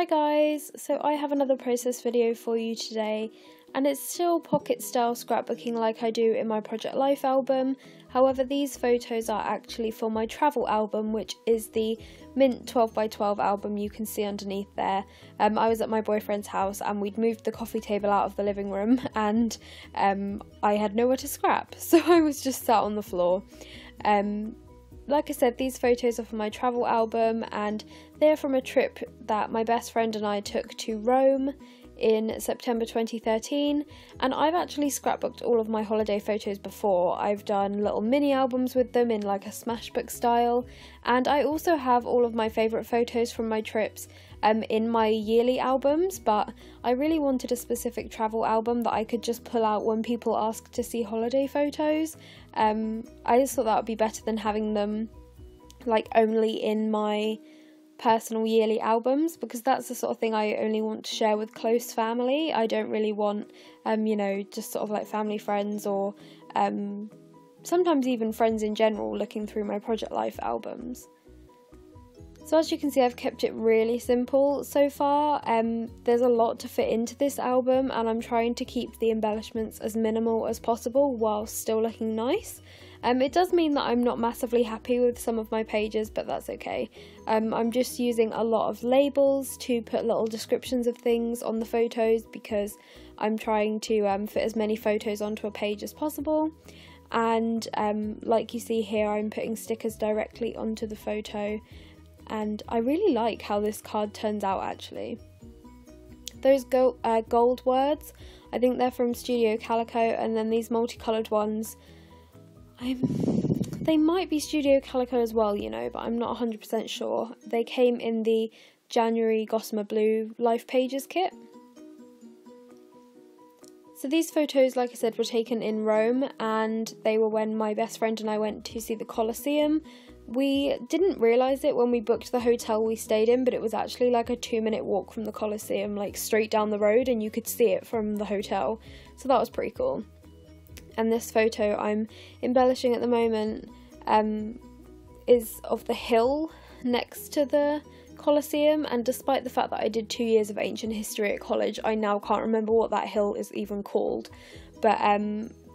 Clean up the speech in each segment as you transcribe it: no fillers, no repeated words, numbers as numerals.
Hi guys, so I have another process video for you today, and it's still pocket style scrapbooking like I do in my Project Life album. However, these photos are actually for my travel album, which is the mint 12x12 album you can see underneath there. I was at my boyfriend's house and we'd moved the coffee table out of the living room, and I had nowhere to scrap, so I was just sat on the floor. Like I said, these photos are from my travel album, and they're from a trip that my best friend and I took to Rome in September 2013, and I've actually scrapbooked all of my holiday photos before. I've done little mini albums with them in like a Smashbook style, and I also have all of my favourite photos from my trips in my yearly albums, but I really wanted a specific travel album that I could just pull out when people ask to see holiday photos. I just thought that would be better than having them like only in my personal yearly albums, because that's the sort of thing I only want to share with close family. I don't really want you know, just sort of like family, friends, or sometimes even friends in general looking through my Project Life albums. So as you can see, I've kept it really simple so far. There's a lot to fit into this album, and I'm trying to keep the embellishments as minimal as possible while still looking nice. It does mean that I'm not massively happy with some of my pages, but that's okay. I'm just using a lot of labels to put little descriptions of things on the photos, because I'm trying to fit as many photos onto a page as possible. And like you see here, I'm putting stickers directly onto the photo, and I really like how this card turns out actually. Those gold words, I think they're from Studio Calico, and then these multicoloured ones, they might be Studio Calico as well, you know, but I'm not 100% sure. They came in the January Gossamer Blue Life Pages kit. So these photos, like I said, were taken in Rome, and they were when my best friend and I went to see the Colosseum. We didn't realise it when we booked the hotel we stayed in, but it was actually like a 2-minute walk from the Colosseum, like straight down the road, and you could see it from the hotel, so that was pretty cool. And this photo I'm embellishing at the moment is of the hill next to the Colosseum, and despite the fact that I did 2 years of ancient history at college, I now can't remember what that hill is even called, but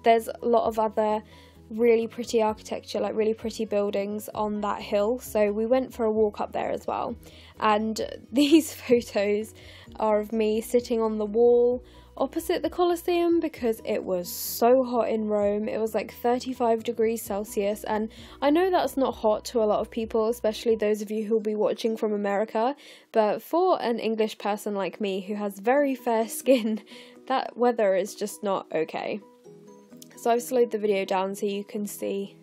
there's a lot of other really pretty architecture, like really pretty buildings on that hill, so we went for a walk up there as well. And these photos are of me sitting on the wall opposite the Colosseum, because it was so hot in Rome. It was like 35 degrees Celsius, and I know that's not hot to a lot of people, especially those of you who will be watching from America, but for an English person like me who has very fair skin, that weather is just not okay. So I've slowed the video down so you can see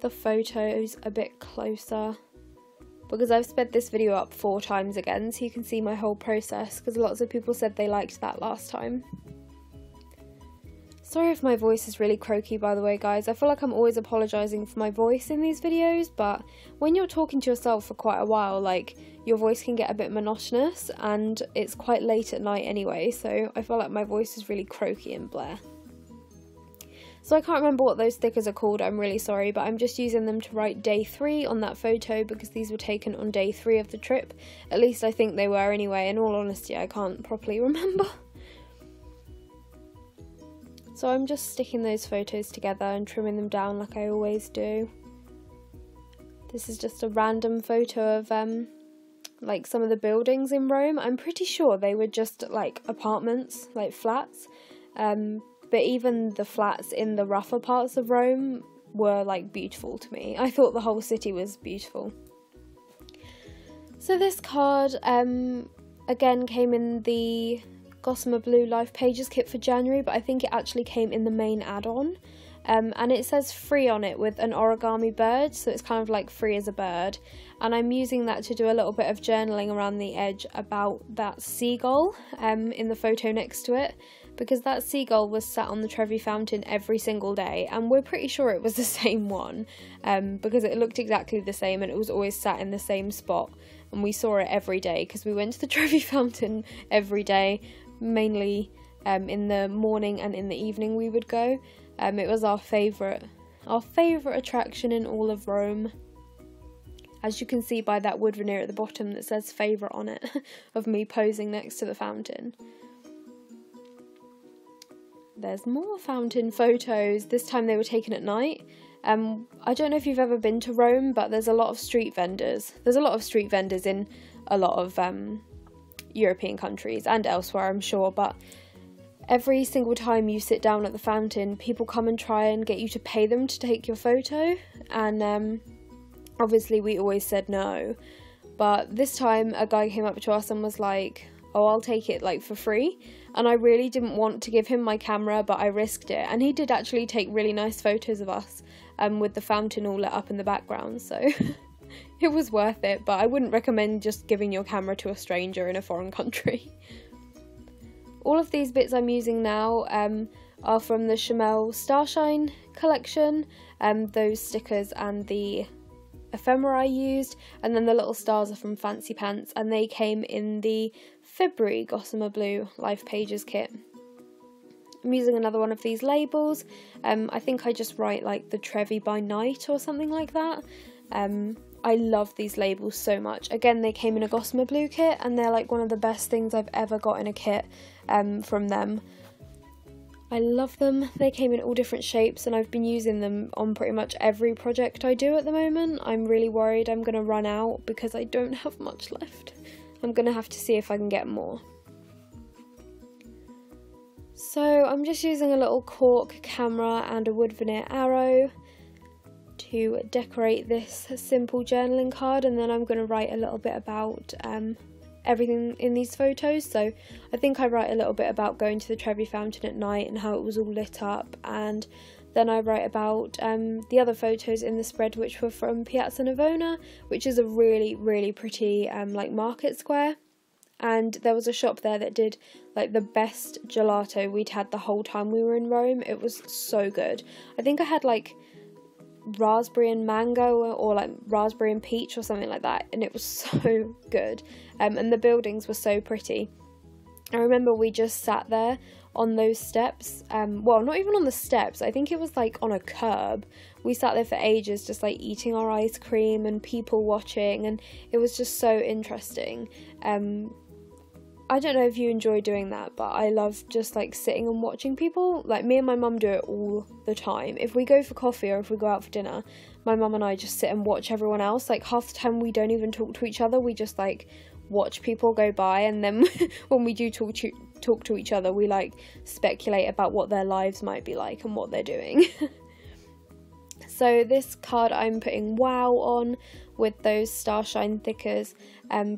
the photos a bit closer, because I've sped this video up 4 times again so you can see my whole process, because lots of people said they liked that last time. Sorry if my voice is really croaky, by the way guys. I feel like I'm always apologising for my voice in these videos, but when you're talking to yourself for quite a while, like, your voice can get a bit monotonous, and it's quite late at night anyway, so I feel like my voice is really croaky and bleh. So I can't remember what those stickers are called, I'm really sorry, but I'm just using them to write day 3 on that photo, because these were taken on day 3 of the trip. At least I think they were anyway, in all honesty I can't properly remember. So I'm just sticking those photos together and trimming them down like I always do. This is just a random photo of like some of the buildings in Rome. I'm pretty sure they were just like apartments, like flats. But even the flats in the rougher parts of Rome were like beautiful to me. I thought the whole city was beautiful. So this card again came in the Gossamer Blue Life Pages kit for January, but I think it actually came in the main add-on. And it says free on it with an origami bird, so it's kind of like free as a bird. And I'm using that to do a little bit of journaling around the edge about that seagull in the photo next to it, because that seagull was sat on the Trevi Fountain every single day, and we're pretty sure it was the same one, because it looked exactly the same and it was always sat in the same spot, and we saw it every day because we went to the Trevi Fountain every day, mainly in the morning and in the evening we would go. It was our favourite attraction in all of Rome. as you can see by that wood veneer at the bottom that says favourite on it, of me posing next to the fountain. There's more fountain photos. This time they were taken at night. I don't know if you've ever been to Rome, but there's a lot of street vendors. There's a lot of street vendors in a lot of European countries and elsewhere, I'm sure, but every single time you sit down at the fountain, people come and try and get you to pay them to take your photo, and obviously we always said no. But this time a guy came up to us and was like, oh, I'll take it, like, for free. And I really didn't want to give him my camera, but I risked it. And he did actually take really nice photos of us, with the fountain all lit up in the background, so it was worth it. But I wouldn't recommend just giving your camera to a stranger in a foreign country. All of these bits I'm using now are from the Shamel Starshine collection, those stickers and the ephemera I used, and then the little stars are from Fancy Pants, and they came in the February Gossamer Blue Life Pages kit. I'm using another one of these labels. I think I just write like the Trevi by Night or something like that. I love these labels so much. Again, they came in a Gossamer Blue kit, and they're like one of the best things I've ever got in a kit from them. I love them. They came in all different shapes, and I've been using them on pretty much every project I do at the moment. I'm really worried I'm going to run out because I don't have much left. I'm going to have to see if I can get more. So I'm just using a little cork camera and a wood veneer arrow to decorate this simple journaling card, and then I'm going to write a little bit about everything in these photos. So I think I write a little bit about going to the Trevi Fountain at night and how it was all lit up, and then I write about the other photos in the spread, which were from Piazza Navona, which is a really, really pretty like market square. And there was a shop there that did like the best gelato we'd had the whole time we were in Rome. It was so good. I think I had like raspberry and mango, or like raspberry and peach or something like that, and it was so good. And the buildings were so pretty. I remember we just sat there on those steps, well, not even on the steps, I think it was like on a curb. We sat there for ages just like eating our ice cream and people watching, and it was just so interesting. I don't know if you enjoy doing that, but I love just like sitting and watching people. Like, me and my mum do it all the time. If we go for coffee or if we go out for dinner, my mum and I just sit and watch everyone else. Like, half the time we don't even talk to each other, we just like watch people go by, and then when we do talk to each other, we like speculate about what their lives might be like and what they're doing. So this card I'm putting wow on with those Starshine stickers,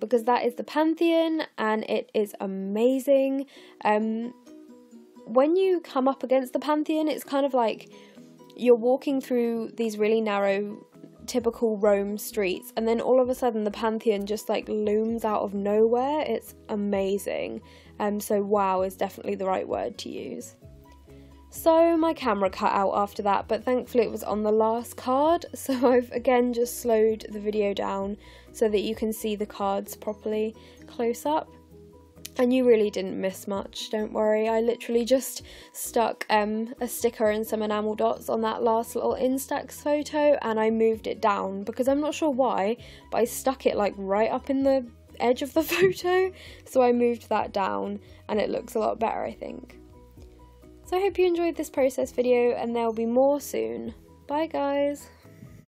because that is the Pantheon, and it is amazing. When you come up against the Pantheon, it's kind of like you're walking through these really narrow typical Rome streets, and then all of a sudden the Pantheon just like looms out of nowhere. It's amazing. So wow is definitely the right word to use. So my camera cut out after that, but thankfully it was on the last card, so I've again just slowed the video down so that you can see the cards properly close up. And you really didn't miss much, don't worry. I literally just stuck a sticker and some enamel dots on that last little Instax photo, and I moved it down because I'm not sure why, but I stuck it like right up in the edge of the photo, so I moved that down and it looks a lot better, I think. So I hope you enjoyed this process video, and there will be more soon. Bye guys!